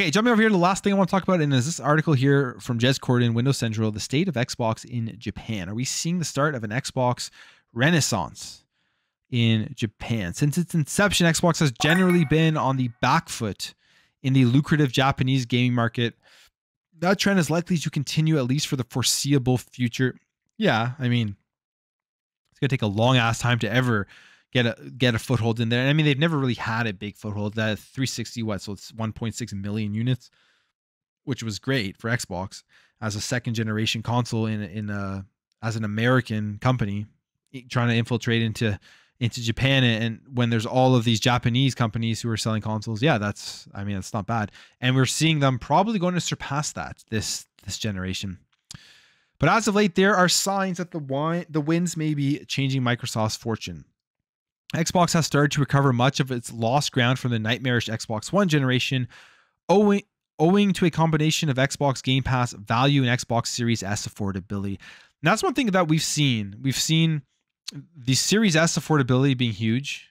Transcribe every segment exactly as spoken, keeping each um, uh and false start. Okay, jumping over here to the last thing I want to talk about, and is this article here from Jez Corden, Windows Central, the state of Xbox in Japan. Are we seeing the start of an Xbox renaissance in Japan? Since its inception, Xbox has generally been on the back foot in the lucrative Japanese gaming market. That trend is likely to continue at least for the foreseeable future. Yeah, I mean, it's going to take a long ass time to ever get a get a foothold in there. And I mean, they've never really had a big foothold. That three sixty, what? So it's one point six million units, which was great for Xbox as a second generation console in in uh as an American company trying to infiltrate into into Japan, and when there's all of these Japanese companies who are selling consoles, yeah, that's, I mean, that's not bad. And we're seeing them probably going to surpass that this this generation. But as of late, there are signs that the wine, the winds may be changing Microsoft's fortune. Xbox has started to recover much of its lost ground from the nightmarish Xbox One generation, owing, owing to a combination of Xbox Game Pass value and Xbox Series S affordability. And that's one thing that we've seen. We've seen the Series S affordability being huge,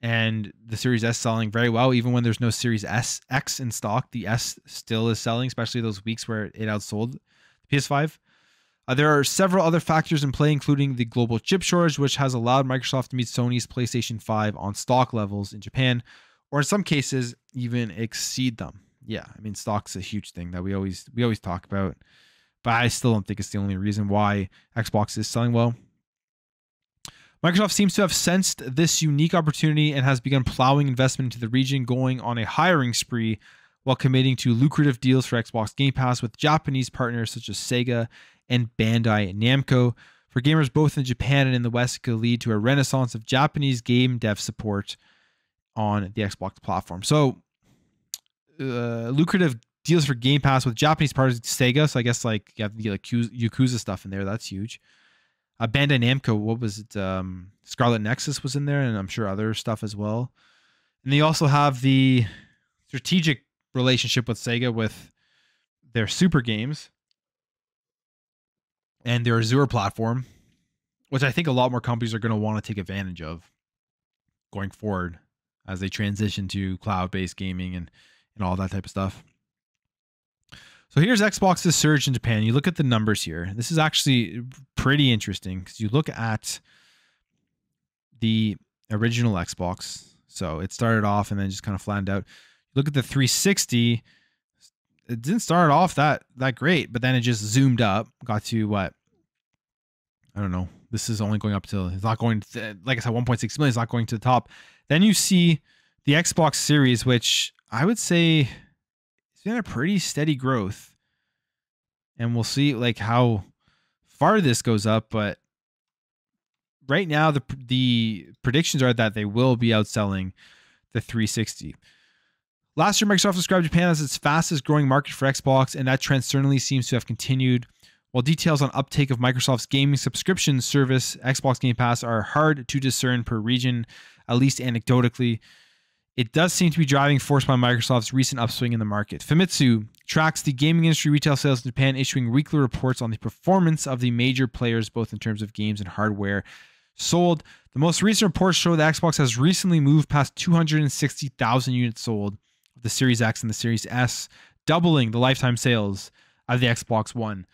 and the Series S selling very well. Even when there's no Series S X in stock, the S still is selling, especially those weeks where it outsold the P S five. Uh, there are several other factors in play, including the global chip shortage, which has allowed Microsoft to meet Sony's PlayStation five on stock levels in Japan, or in some cases, even exceed them. Yeah, I mean, stock's a huge thing that we always we always talk about, but I still don't think it's the only reason why Xbox is selling well. Microsoft seems to have sensed this unique opportunity and has begun plowing investment into the region, going on a hiring spree while committing to lucrative deals for Xbox Game Pass with Japanese partners such as Sega and Bandai Namco. For gamers both in Japan and in the West, it could lead to a renaissance of Japanese game dev support on the Xbox platform. So, uh, lucrative deals for Game Pass with Japanese partners, Sega. So I guess like you have the like Yakuza stuff in there. That's huge. Uh, Bandai Namco, what was it? Um, Scarlet Nexus was in there, and I'm sure other stuff as well. And they also have the strategic relationship with Sega with their Super games and their Azure platform, which I think a lot more companies are going to want to take advantage of going forward as they transition to cloud-based gaming and, and all that type of stuff. So here's Xbox's surge in Japan. You look at the numbers here. This is actually pretty interesting because you look at the original Xbox. So it started off and then just kind of flattened out. Look at the three sixty. It didn't start off that that great, but then it just zoomed up. Got to what? I don't know. This is only going up to, it's not going to, like I said, one point six million. It's not going to the top. Then you see the Xbox Series, which I would say it's been a pretty steady growth, and we'll see like how far this goes up. But right now, the the predictions are that they will be outselling the three sixty. Last year, Microsoft described Japan as its fastest growing market for Xbox, and that trend certainly seems to have continued. While details on uptake of Microsoft's gaming subscription service, Xbox Game Pass, are hard to discern per region, at least anecdotally, it does seem to be driving force by Microsoft's recent upswing in the market. Famitsu tracks the gaming industry retail sales in Japan, issuing weekly reports on the performance of the major players, both in terms of games and hardware sold. The most recent reports show that Xbox has recently moved past two hundred sixty thousand units sold of the Series X and the Series S, doubling the lifetime sales of the Xbox One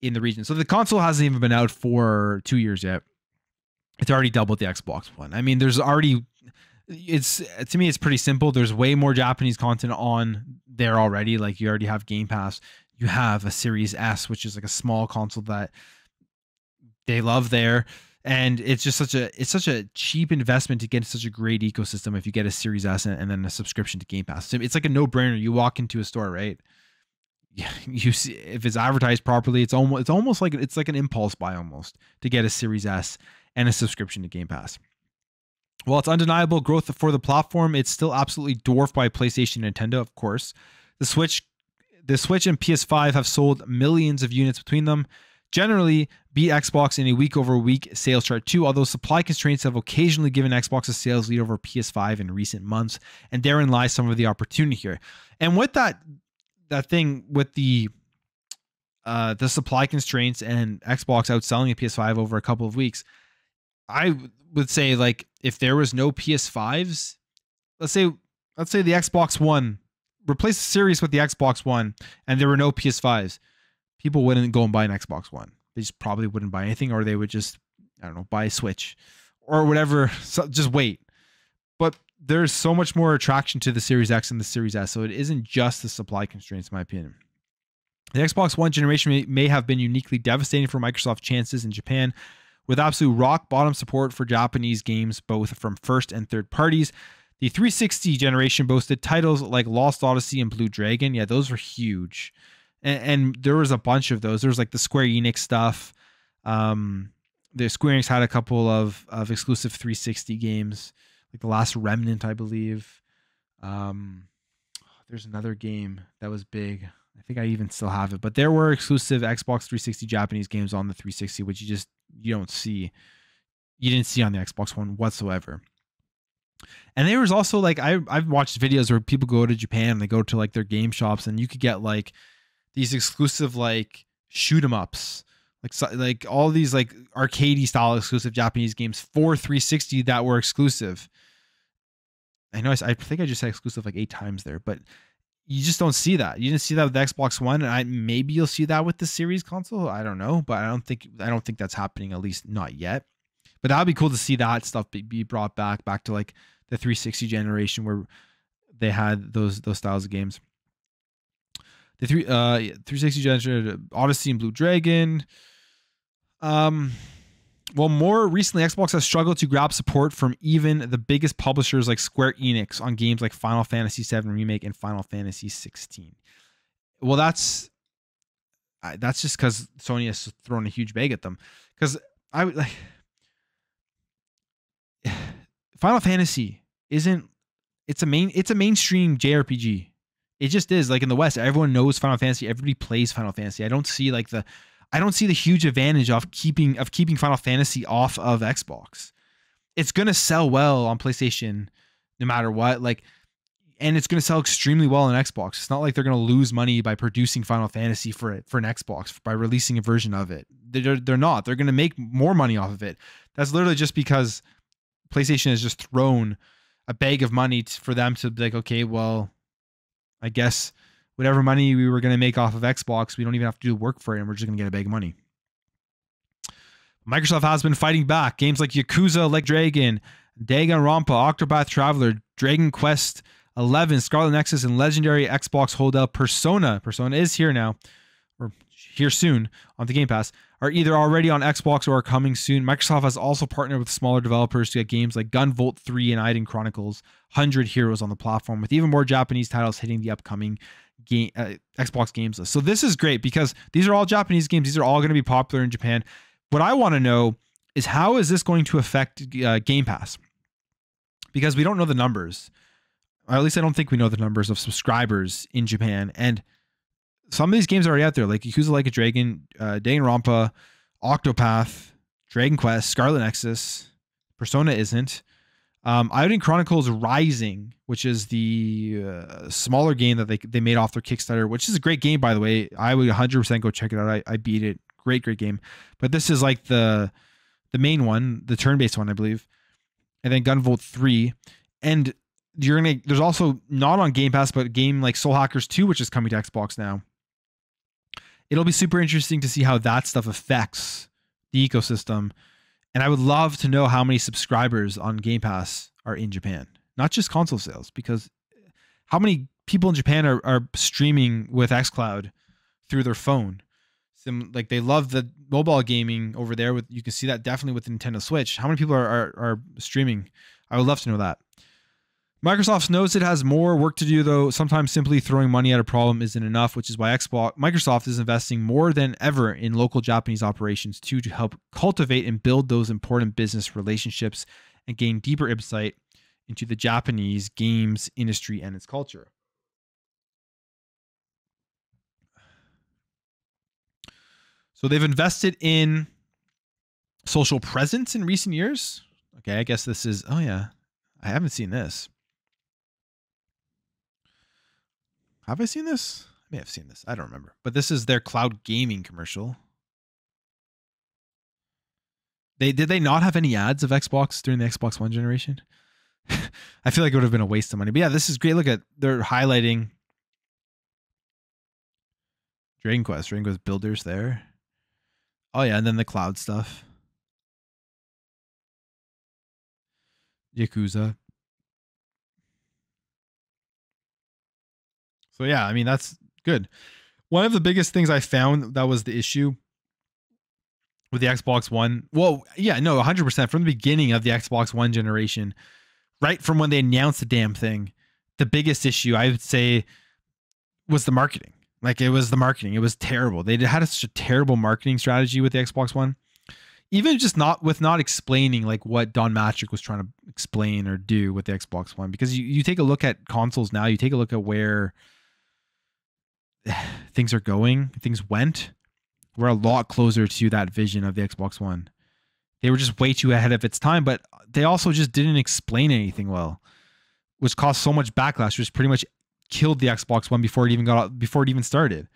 in the region. So the console hasn't even been out for two years yet. It's already doubled the Xbox One. I mean, there's already... It's to me, it's pretty simple. There's way more Japanese content on there already. Like you already have Game Pass. You have a Series S, which is like a small console that they love there. And it's just such a it's such a cheap investment to get such a great ecosystem if you get a Series S and, and then a subscription to Game Pass. So it's like a no-brainer. You walk into a store, right? Yeah, you see if it's advertised properly, it's almost it's almost like it's like an impulse buy almost to get a Series S and a subscription to Game Pass. While it's undeniable growth for the platform, it's still absolutely dwarfed by PlayStation and Nintendo, of course. The Switch, the Switch and P S five have sold millions of units between them, generally beat Xbox in a week-over-week sales chart too, although supply constraints have occasionally given Xbox a sales lead over P S five in recent months, and therein lies some of the opportunity here. And with that that thing with the uh, the supply constraints and Xbox outselling a P S five over a couple of weeks, I would say, like, if there was no P S fives, let's say let's say the Xbox One replace the Series with the Xbox One and there were no P S fives, people wouldn't go and buy an Xbox One. They just probably wouldn't buy anything, or they would just, I don't know, buy a Switch or whatever. So just wait. But there's so much more attraction to the Series X and the Series S. So it isn't just the supply constraints, in my opinion. The Xbox One generation may, may have been uniquely devastating for Microsoft's chances in Japan, with absolute rock bottom support for Japanese games, both from first and third parties. The three sixty generation boasted titles like Lost Odyssey and Blue Dragon. Yeah, those were huge. And, and there was a bunch of those. There was like the Square Enix stuff. Um, the Square Enix had a couple of, of exclusive three sixty games, like The Last Remnant, I believe. Um, there's another game that was big. I think I even still have it, but there were exclusive Xbox three sixty Japanese games on the three sixty, which you just, you don't see, you didn't see on the Xbox One whatsoever. And there was also like, I, I've watched videos where people go to Japan and they go to like their game shops and you could get like these exclusive, like shoot 'em ups, like, so, like all these like arcadey style exclusive Japanese games for three sixty that were exclusive. I know I, I think I just said exclusive like eight times there, but you just don't see that. You didn't see that with the Xbox One, and I maybe you'll see that with the Series console. I don't know, but I don't think I don't think that's happening, at least not yet. But that'd be cool to see that stuff be brought back back to like the three sixty generation where they had those those styles of games. The three uh three sixty generation, Odyssey and Blue Dragon. Um. Well, more recently, Xbox has struggled to grab support from even the biggest publishers like Square Enix on games like Final Fantasy seven Remake and Final Fantasy sixteen. Well, that's that's just because Sony has thrown a huge bag at them. Because I would like Final Fantasy isn't it's a main it's a mainstream J R P G. It just is. Like in the West, everyone knows Final Fantasy. Everybody plays Final Fantasy. I don't see like the I don't see the huge advantage of keeping of keeping Final Fantasy off of Xbox. It's going to sell well on PlayStation no matter what, like, and it's going to sell extremely well on Xbox. It's not like they're going to lose money by producing Final Fantasy for for an Xbox by releasing a version of it. They're, they're not. They're going to make more money off of it. That's literally just because PlayStation has just thrown a bag of money t- for them to be like, okay, well, I guess whatever money we were going to make off of Xbox, we don't even have to do work for it, and we're just going to get a bag of money. Microsoft has been fighting back. Games like Yakuza, like Dragon, Danganronpa, Octopath Traveler, Dragon Quest eleven, Scarlet Nexus, and legendary Xbox holdout Persona. Persona is here now, or here soon, on the Game Pass, are either already on Xbox or are coming soon. Microsoft has also partnered with smaller developers to get games like Gunvolt three and Eiyuden Chronicles Hundred Heroes on the platform, with even more Japanese titles hitting the upcoming game uh, Xbox games list. So this is great because these are all Japanese games. These are all going to be popular in Japan. What I want to know is how is this going to affect uh, Game Pass? Because we don't know the numbers. Or at least I don't think we know the numbers of subscribers in Japan. And some of these games are already out there, like Yakuza Like a Dragon, uh, Danganronpa, Octopath, Dragon Quest, Scarlet Nexus, Persona isn't. Um, Eiyuden Chronicles Rising, which is the uh, smaller game that they they made off their Kickstarter, which is a great game, by the way. I would one hundred percent go check it out. I, I beat it. Great, great game. But this is like the the main one, the turn-based one, I believe. And then Gunvolt three. And you're gonna there's also, not on Game Pass, but a game like Soul Hackers two, which is coming to Xbox now. It'll be super interesting to see how that stuff affects the ecosystem. And I would love to know how many subscribers on Game Pass are in Japan, not just console sales, because how many people in Japan are, are streaming with xCloud through their phone? Some, like they love the mobile gaming over there. With you can see that definitely with Nintendo Switch. How many people are, are, are streaming? I would love to know that. Microsoft knows it has more work to do, though. Sometimes simply throwing money at a problem isn't enough, which is why Xbox, Microsoft is investing more than ever in local Japanese operations too, to help cultivate and build those important business relationships and gain deeper insight into the Japanese games industry and its culture. So they've invested in social presence in recent years. Okay, I guess this is, oh yeah, I haven't seen this. Have I seen this? I may have seen this. I don't remember. But this is their cloud gaming commercial. They did they not have any ads of Xbox during the Xbox One generation? I feel like it would have been a waste of money. But yeah, this is great. Look at, they're highlighting Dragon Quest, Dragon Quest Builders there. Oh yeah, and then the cloud stuff. Yakuza. So yeah, I mean, that's good. One of the biggest things I found that was the issue with the Xbox One. Well, yeah, no, one hundred percent from the beginning of the Xbox One generation, right from when they announced the damn thing, the biggest issue I would say was the marketing. Like it was the marketing. It was terrible. They had a, such a terrible marketing strategy with the Xbox One. Even just not with not explaining like what Don Matrick was trying to explain or do with the Xbox One, because you, you take a look at consoles now, you take a look at where things are going, things went. We're a lot closer to that vision of the Xbox One. They were just way too ahead of its time, but they also just didn't explain anything well, which caused so much backlash, which pretty much killed the Xbox One before it even got out, before it even started.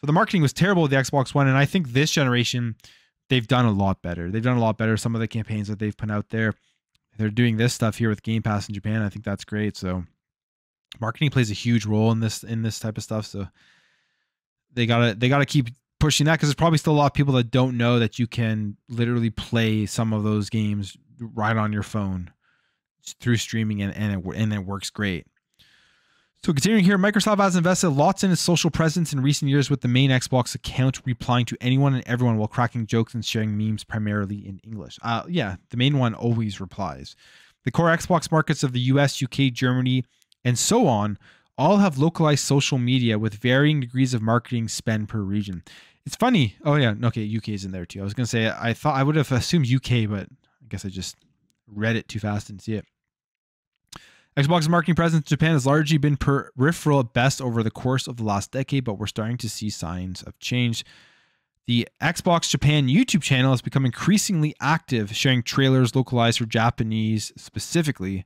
So the marketing was terrible with the Xbox One, and I think this generation they've done a lot better. They've done a lot better. Some of the campaigns that they've put out there, they're doing this stuff here with Game Pass in Japan. I think that's great. So marketing plays a huge role in this in this type of stuff. So they gotta they gotta keep pushing that, because there's probably still a lot of people that don't know that you can literally play some of those games right on your phone through streaming, and and it, and it works great. So continuing here, Microsoft has invested lots in its social presence in recent years, with the main Xbox account replying to anyone and everyone while cracking jokes and sharing memes primarily in English. Uh, yeah, the main one always replies. The core Xbox markets of the U S, U K, Germany, and so on all have localized social media with varying degrees of marketing spend per region. It's funny. Oh yeah, okay, U K is in there too. I was going to say, I thought I would have assumed U K, but I guess I just read it too fast and see it. Xbox's marketing presence in Japan has largely been peripheral at best over the course of the last decade, but we're starting to see signs of change. The Xbox Japan YouTube channel has become increasingly active, sharing trailers localized for Japanese specifically.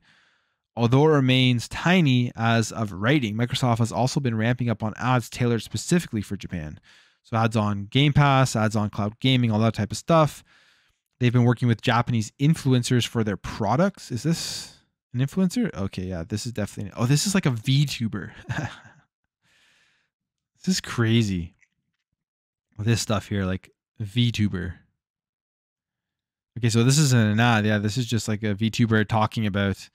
Although it remains tiny as of writing, Microsoft has also been ramping up on ads tailored specifically for Japan. So ads on Game Pass, ads on cloud gaming, all that type of stuff. They've been working with Japanese influencers for their products. Is this an influencer? Okay, yeah, this is definitely... Oh, this is like a VTuber. This is crazy. This stuff here, like VTuber. Okay, so this isn't an ad. Yeah, this is just like a VTuber talking about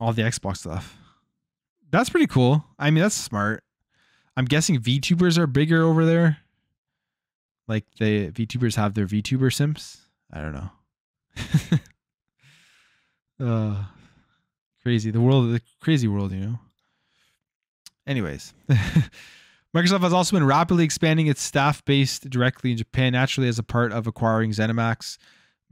all the Xbox stuff. That's pretty cool. I mean, that's smart. I'm guessing VTubers are bigger over there. Like, the VTubers have their VTuber simps. I don't know. uh... Crazy. The world, the crazy world, you know. Anyways, Microsoft has also been rapidly expanding its staff base directly in Japan, naturally as a part of acquiring ZeniMax.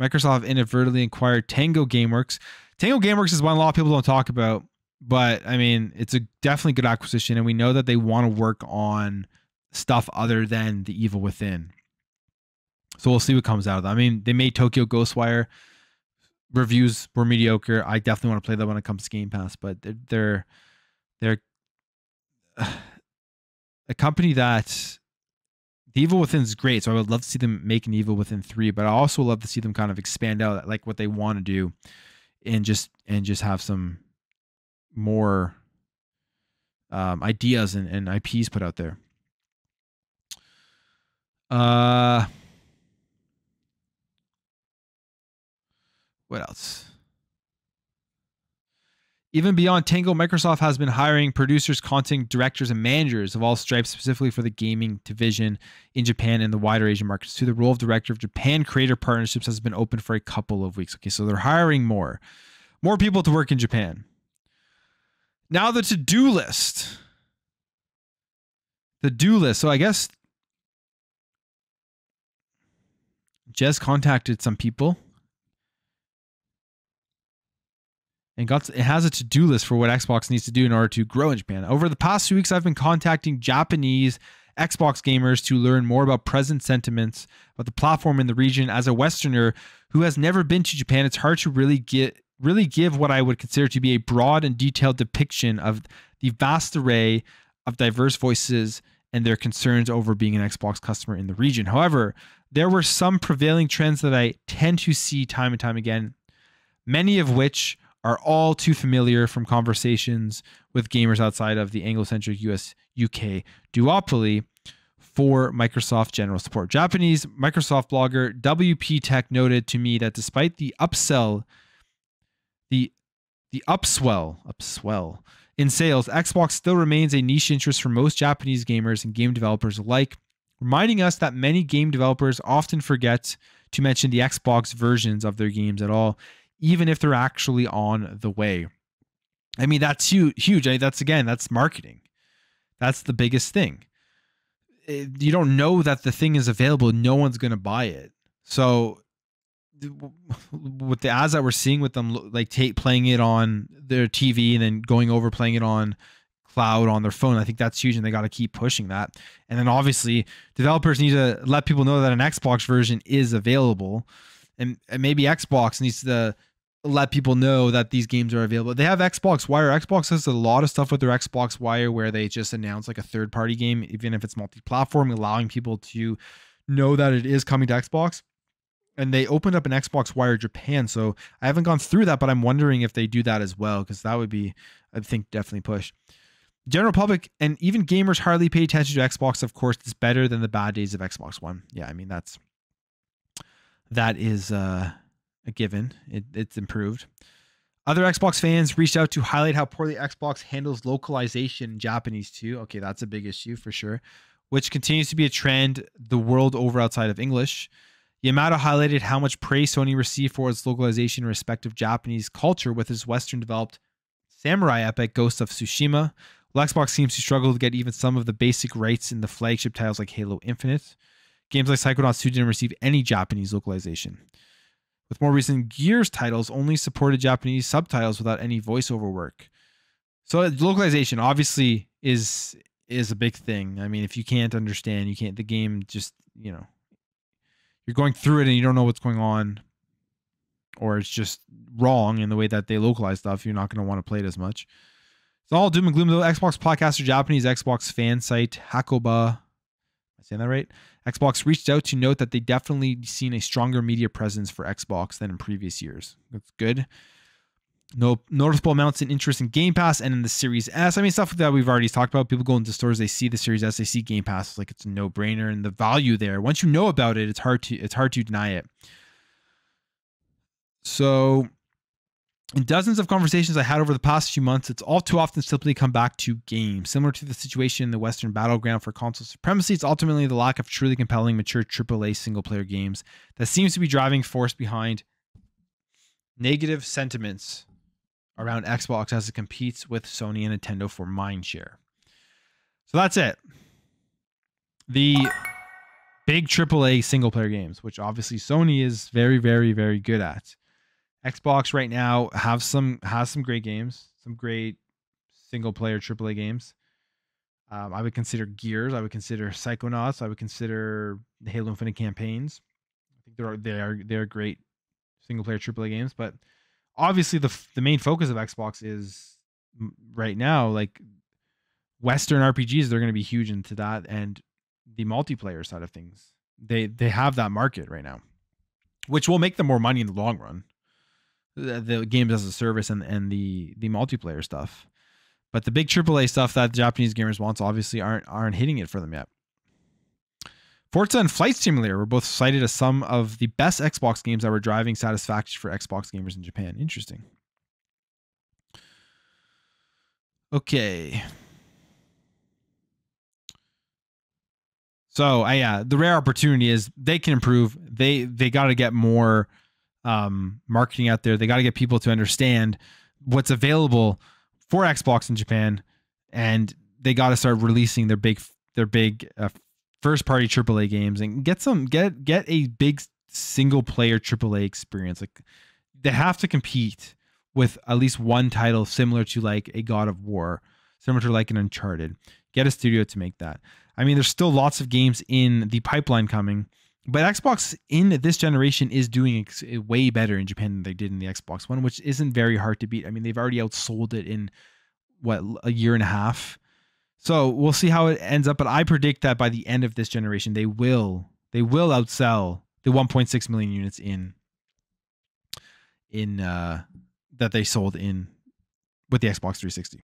Microsoft inadvertently acquired Tango Gameworks. Tango Gameworks is one a lot of people don't talk about, but I mean, it's a definitely good acquisition, and we know that they want to work on stuff other than the Evil Within. So we'll see what comes out of that. I mean, they made Tokyo Ghostwire. Reviews were mediocre. I definitely want to play that when it comes to Game Pass, but they're they're, they're uh, a company that the Evil Within is great. So I would love to see them make an Evil Within three, but I also love to see them kind of expand out like what they want to do, and just and just have some more um, ideas and, and I Ps put out there. Uh. What else? Even beyond Tango, Microsoft has been hiring producers, content directors, and managers of all stripes, specifically for the gaming division in Japan and the wider Asian markets. So the role of director of Japan Creator Partnerships has been open for a couple of weeks. Okay, so they're hiring more. More people to work in Japan. Now the to-do list. The do list. So I guess Jez contacted some people. And got, it has a to-do list for what Xbox needs to do in order to grow in Japan. Over the past few weeks, I've been contacting Japanese Xbox gamers to learn more about present sentiments about the platform in the region. As a Westerner who has never been to Japan, it's hard to really get really give what I would consider to be a broad and detailed depiction of the vast array of diverse voices and their concerns over being an Xbox customer in the region. However, there were some prevailing trends that I tend to see time and time again, many of which are all too familiar from conversations with gamers outside of the Anglo-centric U S U K duopoly. for Microsoft general support. Japanese Microsoft blogger W P Tech noted to me that despite the upsell, the the upswell, upswell in sales, Xbox still remains a niche interest for most Japanese gamers and game developers alike, reminding us that many game developers often forget to mention the Xbox versions of their games at all, even if they're actually on the way. I mean, that's huge. I mean, that's, again, that's marketing. That's the biggest thing. You don't know that the thing is available. No one's going to buy it. So with the ads that we're seeing with them, like take, playing it on their T V and then going over, playing it on cloud on their phone, I think that's huge, and they got to keep pushing that. And then obviously developers need to let people know that an Xbox version is available, and, and maybe Xbox needs to let people know that these games are available. They have Xbox Wire. Xbox has a lot of stuff with their Xbox Wire where they just announce like a third party game, even if it's multi-platform, allowing people to know that it is coming to Xbox. And they opened up an Xbox Wire Japan. So I haven't gone through that, but I'm wondering if they do that as well, because that would be, I think, definitely push. General public and even gamers hardly pay attention to Xbox. Of course, it's better than the bad days of Xbox One. Yeah, I mean, that's, that is uh, a given. It, it's improved. Other Xbox fans reached out to highlight how poorly Xbox handles localization in Japanese too. Okay, that's a big issue for sure, which continues to be a trend the world over outside of English. Yamato highlighted how much praise Sony received for its localization in respect of Japanese culture with his Western-developed samurai epic Ghost of Tsushima. Well, Xbox seems to struggle to get even some of the basic rights in the flagship titles like Halo Infinite. Games like Psychonauts two didn't receive any Japanese localization. With more recent Gears titles, only supported Japanese subtitles without any voiceover work. So localization obviously is is a big thing. I mean, if you can't understand, you can't. The game just, you know, you're going through it and you don't know what's going on, or it's just wrong in the way that they localize stuff. You're not going to want to play it as much. It's all doom and gloom, though. Xbox Podcaster, Japanese Xbox fan site Hakoba, am I saying that right? Xbox reached out to note that they definitely seen a stronger media presence for Xbox than in previous years. That's good. No noticeable amounts in interest in Game Pass and in the Series S. I mean, stuff that we've already talked about. People go into stores, they see the Series S, they see Game Pass, it's like it's a no-brainer, and the value there. Once you know about it, it's hard to it's hard to deny it. So, in dozens of conversations I had over the past few months, it's all too often simply come back to games. Similar to the situation in the Western battleground for console supremacy, it's ultimately the lack of truly compelling, mature triple A single-player games that seems to be driving force behind negative sentiments around Xbox as it competes with Sony and Nintendo for mindshare. So that's it. The big triple A single-player games, which obviously Sony is very, very, very good at. Xbox right now have some has some great games, some great single-player triple A games. Um, I would consider Gears. I would consider Psychonauts. I would consider the Halo Infinite campaigns. I think they're they are they're great single-player triple A games, but obviously the the main focus of Xbox is right now like Western R P Gs. They're going to be huge into that and the multiplayer side of things. They they have that market right now, which will make them more money in the long run. The, the games as a service and and the the multiplayer stuff, but the big triple A stuff that Japanese gamers wants obviously aren't aren't hitting it for them yet. Forza and Flight Simulator were both cited as some of the best Xbox games that were driving satisfaction for Xbox gamers in Japan. Interesting. Okay. So, I, yeah, the rare opportunity is they can improve. They they got to get more um, marketing out there. They got to get people to understand what's available for Xbox in Japan, and they got to start releasing their big their big. Uh, First party triple A games and get some get get a big single player triple A experience. Like they have to compete with at least one title similar to like a God of War, similar to like an Uncharted. Get a studio to make that. I mean, there's still lots of games in the pipeline coming, but Xbox in this generation is doing way better in Japan than they did in the Xbox One, which isn't very hard to beat. I mean, they've already outsold it in what, a year and a half. So we'll see how it ends up, but I predict that by the end of this generation, they will they will outsell the one point six million units in in uh, that they sold in with the Xbox three sixty.